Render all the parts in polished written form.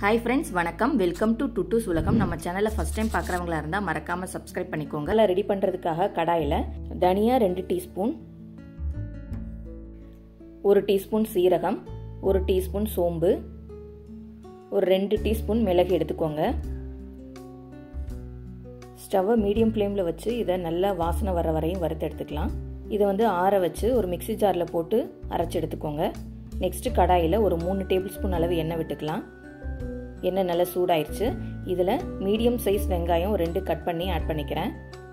Hi friends, welcome to Tutu's Ulakam. நம்ம சேனலை first time பார்க்குறவங்களா இருந்தா மறக்காம சப்ஸ்கிரைப் பண்ணிக்கோங்க. இல்ல ரெடி பண்றதுக்காக கடாயில தனியா 2 டீஸ்பூன் 1 டீஸ்பூன் சீரகம் 1 டீஸ்பூன் சோம்பு ஒரு 2 டீஸ்பூன் மிளகு எடுத்துக்கோங்க. ஸ்டவ்வை மீடியம் ஃப்ளேம்ல வச்சு இத நல்லா வாசனை வர வரையும் வறுத்து எடுத்துக்கலாம். இத வந்து ஆற வச்சு ஒரு மிக்ஸி ஜார்ல போட்டு அரைச்சு எடுத்துக்கோங்க. நெக்ஸ்ட் கடாயில ஒரு 3 டேபிள்ஸ்பூன் அளவு எண்ணெய் விட்டுக்கலாம். எண்ணெய் நல்லா சூடாயிருச்சு. இதில் மீடியம் சைஸ் வெங்காயம் 2 கட் பண்ணி ஆட் பண்ணிக்கிறேன்.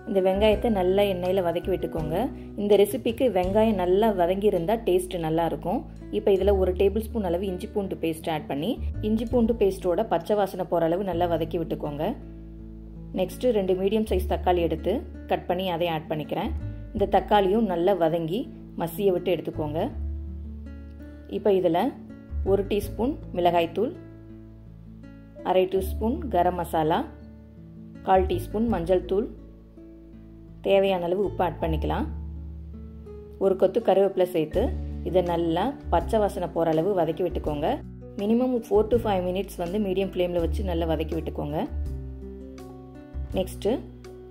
இந்த வெங்காயத்தை நல்லா எண்ணெயில் வதக்கி விட்டுக்கோங்க. இந்த ரெசிபிக்கு வெங்காயம் நல்லா வதங்கியிருந்தால் டேஸ்ட் நல்லாயிருக்கும். இப்போ இதில் 1 டேபிள் ஸ்பூன் அளவு இஞ்சி பூண்டு பேஸ்ட் ஆட் பண்ணி இஞ்சி பூண்டு பேஸ்ட்டோட பச்சை வாசனை போகிற அளவு நல்லா வதக்கி விட்டுக்கோங்க. நெக்ஸ்ட்டு 2 மீடியம் சைஸ் தக்காளி எடுத்து கட் பண்ணி அதை ஆட் பண்ணிக்கிறேன். இந்த தக்காளியும் நல்லா வதங்கி மசியை விட்டு எடுத்துக்கோங்க. இப்போ இதில் 1 டீஸ்பூன் மிளகாய்த்தூள், அரை டீஸ்பூன் கரம் மசாலா, 1/4 டீஸ்பூன் மஞ்சள் தூள், தேவையான அளவு உப்பு ஆட் பண்ணிக்கலாம். ஒரு கொத்து கருவேப்பிலை சேர்த்து இதை நல்லா பச்சை வாசனை போகிற அளவு வதக்கி விட்டுக்கோங்க. மினிமம் 4 to 5 மினிட்ஸ் வந்து மீடியம் ஃப்ளேமில் வச்சு நல்லா வதக்கி விட்டுக்கோங்க. நெக்ஸ்ட்டு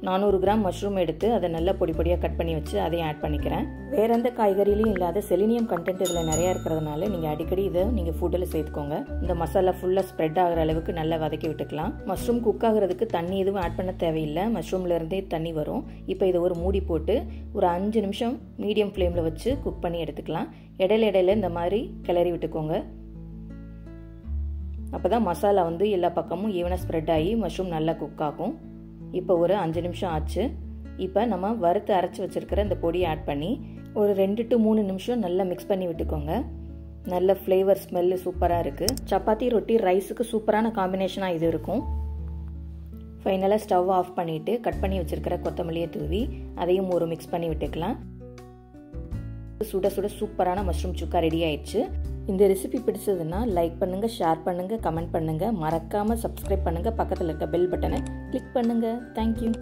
400 கிராம் மஷ்ரூம் எடுத்து அதை நல்லா பொடி பொடியாக கட் பண்ணி வச்சு அதையும் ஆட் பண்ணிக்கிறேன். வேறு எந்த காய்கறிலையும் இல்லாத செலினியம் கண்டென்ட் இதில் நிறையா இருக்கிறதுனால நீங்கள் அடிக்கடி இதை நீங்கள் ஃபுட்டில் சேர்த்துக்கோங்க. இந்த மசாலா ஃபுல்லாக ஸ்ப்ரெட் ஆகிற அளவுக்கு நல்லா வதக்கி விட்டுக்கலாம். மஷ்ரூம் குக் ஆகிறதுக்கு தண்ணி எதுவும் ஆட் பண்ண தேவையில்லை, மஷ்ரூம்லேருந்தே தண்ணி வரும். இப்போ இதை ஒரு மூடி போட்டு ஒரு 5 நிமிஷம் மீடியம் ஃப்ளேமில் வச்சு குக் பண்ணி எடுத்துக்கலாம். இடையில இந்த மாதிரி கிளறி விட்டுக்கோங்க. அப்போ தான் மசாலா வந்து எல்லா பக்கமும் ஈவனாக ஸ்ப்ரெட் ஆகி மஷ்ரூம் நல்லா குக் ஆகும். இப்போ ஒரு 5 நிமிஷம் ஆச்சு. இப்போ நம்ம வறுத்து அரைச்சி வச்சுருக்கிற இந்த பொடியை ஆட் பண்ணி ஒரு 2 to 3 நிமிஷம் நல்லா மிக்ஸ் பண்ணி விட்டுக்கோங்க. நல்ல ஃப்ளேவர் ஸ்மெல்லு சூப்பராக இருக்குது. சப்பாத்தி ரொட்டி ரைஸுக்கு சூப்பரான காம்பினேஷனாக இது இருக்கும். ஃபைனலாக ஸ்டவ் ஆஃப் பண்ணிவிட்டு கட் பண்ணி வச்சுருக்கிற கொத்தமல்லியை தூவி அதையும் ஒரு மிக்ஸ் பண்ணி விட்டுக்கலாம். சுட சுட சூப்பரான மஷ்ரூம் சுக்கா ரெடி ஆயிடுச்சு. இந்த ரெசிபி பிடிச்சதுன்னா லைக் பண்ணுங்க, ஷேர் பண்ணுங்க, கமெண்ட் பண்ணுங்க, மறக்காம சப்ஸ்கிரைப் பண்ணுங்க, பக்கத்தில் இருக்க பெல் பட்டனை கிளிக் பண்ணுங்க. தேங்க்யூ.